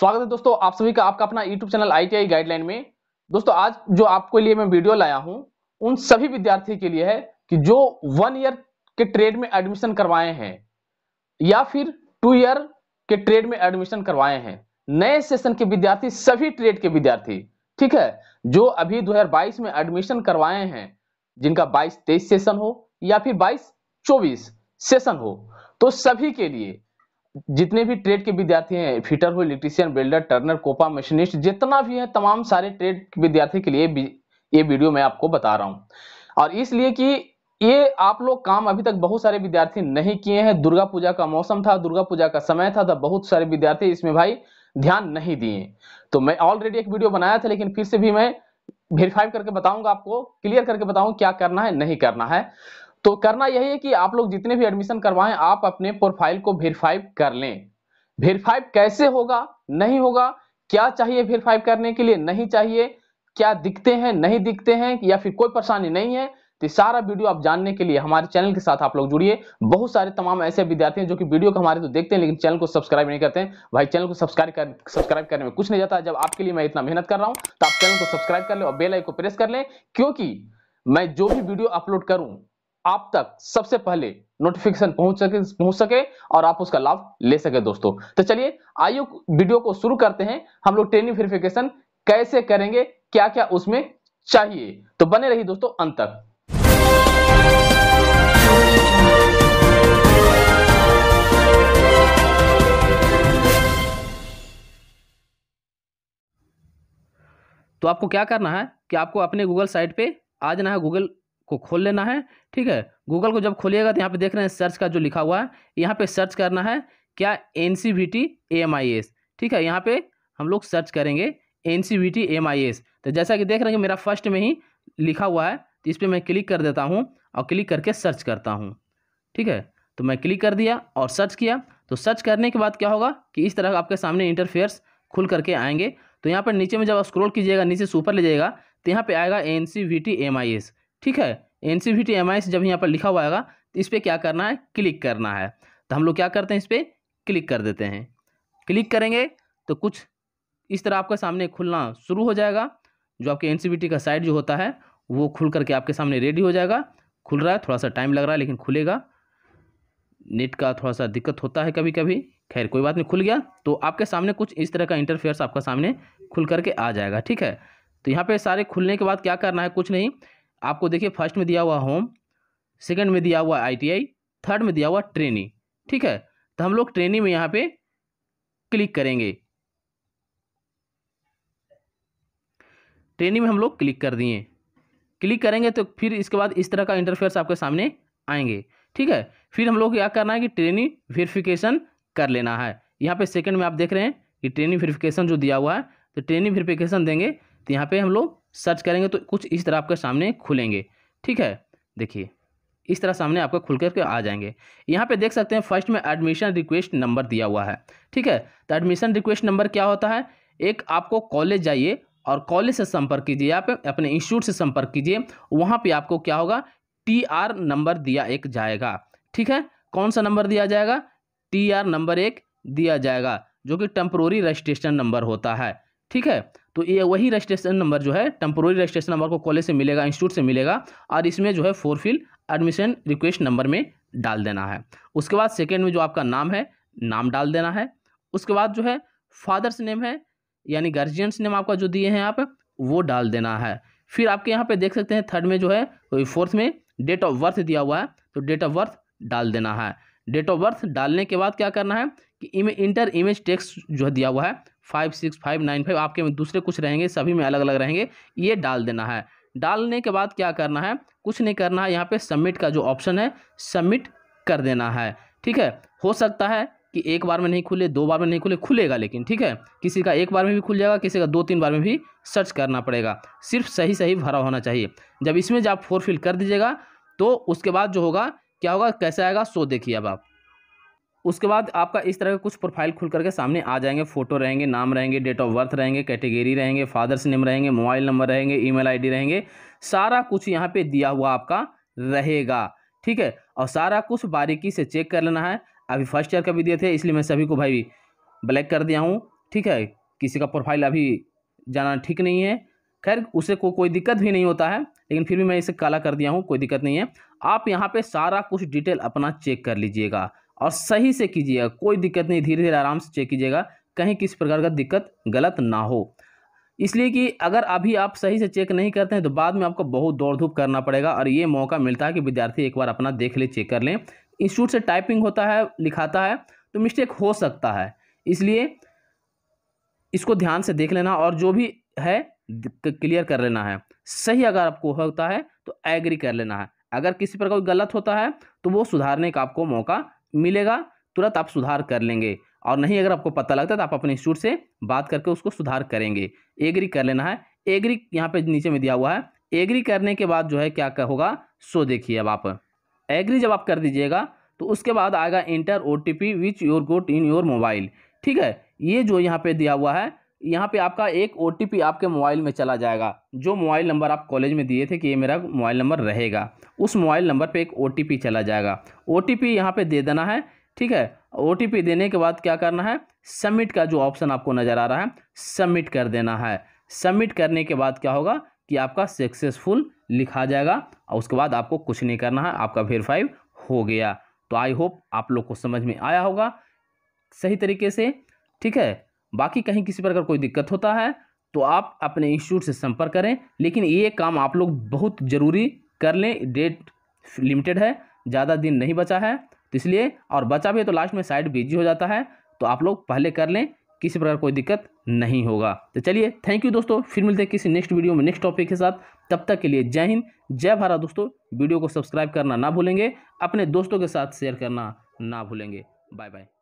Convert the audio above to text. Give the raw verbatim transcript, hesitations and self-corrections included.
स्वागत है दोस्तों आप सभी का आपका अपना YouTube channel I T I guideline में। दोस्तों आज जो आपके लिए मैं वीडियो लाया हूं उन सभी विद्यार्थी के लिए है कि जो वन ईयर के ट्रेड में एडमिशन करवाए हैं या फिर टू ईयर के ट्रेड में एडमिशन करवाए हैं, नए सेशन के विद्यार्थी, सभी ट्रेड के विद्यार्थी, ठीक है, जो अभी दो हजार बाईस में एडमिशन करवाए हैं, जिनका बाईस तेईस सेशन हो या फिर बाईस चौबीस सेशन हो, तो सभी के लिए जितने भी ट्रेड के विद्यार्थी हैं, फिटर हो, electrician, builder, turner, COPA machinist, जितना भी है, तमाम सारे ट्रेड के विद्यार्थी के लिए ये वीडियो मैं आपको बता रहा हूं। और इसलिए कि ये आप लोग काम अभी तक बहुत सारे विद्यार्थी नहीं किए हैं, दुर्गा पूजा का मौसम था, दुर्गा पूजा का समय था, तब बहुत सारे विद्यार्थी इसमें भाई ध्यान नहीं दिए। तो मैं ऑलरेडी एक वीडियो बनाया था, लेकिन फिर से भी मैं वेरीफाई करके बताऊंगा, आपको क्लियर करके बताऊंगा क्या करना है नहीं करना है। तो करना यही है कि आप लोग जितने भी एडमिशन करवाएं, आप अपने प्रोफाइल को वेरीफाई कर लें। वेरीफाई कैसे होगा, नहीं होगा, क्या चाहिए वेरीफाई करने के लिए, नहीं चाहिए क्या, दिखते हैं नहीं दिखते हैं, या फिर कोई परेशानी नहीं है, तो सारा वीडियो आप जानने के लिए हमारे चैनल के साथ आप लोग जुड़िए। बहुत सारे तमाम ऐसे विद्यार्थी हैं जो कि वीडियो को हमारे तो देखते हैं लेकिन चैनल को सब्सक्राइब नहीं करते हैं। भाई चैनल को सब्सक्राइब कर सब्सक्राइब करने में कुछ नहीं जाता, जब आपके लिए मैं इतना मेहनत कर रहा हूँ तो आप चैनल को सब्सक्राइब कर लें और बेल आइकन को प्रेस कर लें, क्योंकि मैं जो भी वीडियो अपलोड करूँ आप तक सबसे पहले नोटिफिकेशन पहुंच सके पहुंच सके और आप उसका लाभ ले सके। दोस्तों तो चलिए आइए वीडियो को शुरू करते हैं। हम लोग ट्रेनिंग वेरिफिकेशन कैसे करेंगे, क्या क्या उसमें चाहिए, तो बने रहिए दोस्तों अंत तक। तो आपको क्या करना है कि आपको अपने गूगल साइट पे आ जाना है, गूगल को खोल लेना है, ठीक है। गूगल को जब खोलिएगा तो यहाँ पे देख रहे हैं सर्च का जो लिखा हुआ है, यहाँ पे सर्च करना है क्या, N C V T M I S, ठीक है। यहाँ पे हम लोग सर्च करेंगे N C V T M I S. तो जैसा कि देख रहे हैं कि मेरा फर्स्ट में ही लिखा हुआ है, तो इस पर मैं क्लिक कर देता हूँ और क्लिक करके सर्च करता हूँ, ठीक है। तो मैं क्लिक कर दिया और सर्च किया, तो सर्च करने के बाद क्या होगा कि इस तरह आपके सामने इंटरफेयर्स खुल करके आएंगे। तो यहाँ पर नीचे में जब स्क्रॉल कीजिएगा, नीचे से ऊपर ले जाइएगा, तो यहाँ पर आएगा N C V T M I S, ठीक है। N C V T M I S जब यहाँ पर लिखा हुआ आएगा तो इस पर क्या करना है, क्लिक करना है। तो हम लोग क्या करते हैं, इस पर क्लिक कर देते हैं। क्लिक करेंगे तो कुछ इस तरह आपके सामने खुलना शुरू हो जाएगा, जो आपके एन सी वी टी का साइट जो होता है वो खुल करके आपके सामने रेडी हो जाएगा। खुल रहा है, थोड़ा सा टाइम लग रहा है लेकिन खुलेगा, नेट का थोड़ा सा दिक्कत होता है कभी कभी, खैर कोई बात नहीं, खुल गया। तो आपके सामने कुछ इस तरह का इंटरफेयर्स आपका सामने खुल करके आ जाएगा, ठीक है। तो यहाँ पर सारे खुलने के बाद क्या करना है, कुछ नहीं, आपको देखिए फर्स्ट में दिया हुआ होम, सेकंड में दिया हुआ आई टी आई, थर्ड में दिया हुआ ट्रेनी, ठीक है। तो हम लोग ट्रेनी में यहाँ पे क्लिक करेंगे। ट्रेनी में हम लोग क्लिक कर दिए। क्लिक करेंगे तो फिर इसके बाद इस तरह का इंटरफेस आपके सामने आएंगे, ठीक है। फिर हम लोग क्या करना है कि ट्रेनी वेरिफिकेशन कर लेना है। यहाँ पे सेकेंड में आप देख रहे हैं कि ट्रेनी वेरिफिकेशन जो दिया हुआ है, तो ट्रेनी वेरिफिकेशन देंगे। तो यहाँ पर हम लोग सर्च करेंगे तो कुछ इस तरह आपके सामने खुलेंगे, ठीक है। देखिए इस तरह सामने आपका खुल करके आ जाएंगे। यहाँ पे देख सकते हैं फर्स्ट में एडमिशन रिक्वेस्ट नंबर दिया हुआ है, ठीक है। तो एडमिशन रिक्वेस्ट नंबर क्या होता है, एक आपको कॉलेज जाइए और कॉलेज से संपर्क कीजिए, आप अपने इंस्टीट्यूट से संपर्क कीजिए, वहाँ पर आपको क्या होगा, टी आर नंबर दिया एक जाएगा, ठीक है। कौन सा नंबर दिया जाएगा, टी आर नंबर एक दिया जाएगा, जो कि टेम्प्रोरी रजिस्ट्रेशन नंबर होता है, ठीक है। तो ये वही रजिस्ट्रेशन नंबर जो है, टेम्पोररी रजिस्ट्रेशन नंबर को कॉलेज से मिलेगा, इंस्टीट्यूट से मिलेगा, और इसमें जो है फोरफिल एडमिशन रिक्वेस्ट नंबर में डाल देना है। उसके बाद सेकेंड में जो आपका नाम है, नाम डाल देना है। उसके बाद जो है फादर्स नेम है, यानी गार्जियंस नेम आपका जो दिए हैं आप, वो डाल देना है। फिर आपके यहाँ पे देख सकते हैं थर्ड में जो है, फोर्थ में डेट ऑफ बर्थ दिया हुआ है, तो डेट ऑफ बर्थ डाल देना है। डेट ऑफ बर्थ डालने के बाद क्या करना है कि इंटर इमेज टेक्स्ट जो दिया हुआ है five six five nine five आपके में दूसरे कुछ रहेंगे, सभी में अलग अलग रहेंगे, ये डाल देना है। डालने के बाद क्या करना है, कुछ नहीं करना है, यहाँ पे सबमिट का जो ऑप्शन है सबमिट कर देना है, ठीक है। हो सकता है कि एक बार में नहीं खुले, दो बार में नहीं खुले, खुलेगा लेकिन, ठीक है। किसी का एक बार में भी खुल जाएगा, किसी का दो तीन बार में भी सर्च करना पड़ेगा, सिर्फ सही सही भरा होना चाहिए। जब इसमें जब आप फोरफिल कर दीजिएगा तो उसके बाद जो होगा, क्या होगा, कैसे आएगा, सो देखिए अब आप। उसके बाद आपका इस तरह का कुछ प्रोफाइल खुल करके सामने आ जाएंगे, फोटो रहेंगे, नाम रहेंगे, डेट ऑफ बर्थ रहेंगे, कैटेगरी रहेंगे, फादर्स नेम रहेंगे, मोबाइल नंबर रहेंगे, ईमेल आईडी रहेंगे, सारा कुछ यहाँ पे दिया हुआ आपका रहेगा, ठीक है। और सारा कुछ बारीकी से चेक कर लेना है। अभी फर्स्ट ईयर का भी दिए थे इसलिए मैं सभी को भाई ब्लैक कर दिया हूँ, ठीक है, किसी का प्रोफाइल अभी जाना ठीक नहीं है, खैर उसे को कोई दिक्कत भी नहीं होता है, लेकिन फिर भी मैं इसे काला कर दिया हूँ, कोई दिक्कत नहीं है। आप यहाँ पे सारा कुछ डिटेल अपना चेक कर लीजिएगा और सही से कीजिएगा, कोई दिक्कत नहीं, धीरे धीरे आराम से चेक कीजिएगा, कहीं किसी प्रकार का दिक्कत गलत ना हो, इसलिए कि अगर अभी आप सही से चेक नहीं करते हैं तो बाद में आपको बहुत दौड़ धूप करना पड़ेगा। और ये मौका मिलता है कि विद्यार्थी एक बार अपना देख ले, चेक कर लें। इंस्टीट्यूट से टाइपिंग होता है, लिखाता है, तो मिस्टेक हो सकता है, इसलिए इसको ध्यान से देख लेना और जो भी है क्लियर कर लेना है। सही अगर आपको होता है तो एग्री कर लेना है, अगर किसी प्रकार कोई गलत होता है तो वो सुधारने का आपको मौका मिलेगा, तुरंत आप सुधार कर लेंगे। और नहीं अगर आपको पता लगता है तो आप अपने इंस्टीट्यूट से बात करके उसको सुधार करेंगे। एग्री कर लेना है, एग्री यहाँ पे नीचे में दिया हुआ है। एग्री करने के बाद जो है क्या क्या होगा, सो देखिए अब आप एग्री जब आप कर दीजिएगा तो उसके बाद आएगा enter O T P which your got in your mobile. ठीक है, ये जो यहाँ पे दिया हुआ है, यहाँ पे आपका एक ओ टी पी आपके मोबाइल में चला जाएगा। जो मोबाइल नंबर आप कॉलेज में दिए थे कि ये मेरा मोबाइल नंबर रहेगा, उस मोबाइल नंबर पे एक ओ टी पी चला जाएगा। ओ टी पी यहाँ पर दे देना है। ठीक है, ओ टी पी देने के बाद क्या करना है, सबमिट का जो ऑप्शन आपको नज़र आ रहा है सबमिट कर देना है। सबमिट करने के बाद क्या होगा कि आपका सक्सेसफुल लिखा जाएगा और उसके बाद आपको कुछ नहीं करना है, आपका वेरीफाई हो गया। तो आई होप आप लोग को समझ में आया होगा सही तरीके से। ठीक है, बाकी कहीं किसी प्रकार कोई दिक्कत होता है तो आप अपने इंस्टीट्यूट से संपर्क करें, लेकिन ये काम आप लोग बहुत ज़रूरी कर लें। डेट लिमिटेड है, ज़्यादा दिन नहीं बचा है, तो इसलिए, और बचा भी तो लास्ट में साइट बिजी हो जाता है, तो आप लोग पहले कर लें, किसी प्रकार कोई दिक्कत नहीं होगा। तो चलिए, थैंक यू दोस्तों, फिर मिलते हैं किसी नेक्स्ट वीडियो में नेक्स्ट टॉपिक के साथ। तब तक के लिए जय हिंद, जय भारत दोस्तों। वीडियो को सब्सक्राइब करना ना भूलेंगे, अपने दोस्तों के साथ शेयर करना ना भूलेंगे। Bye bye.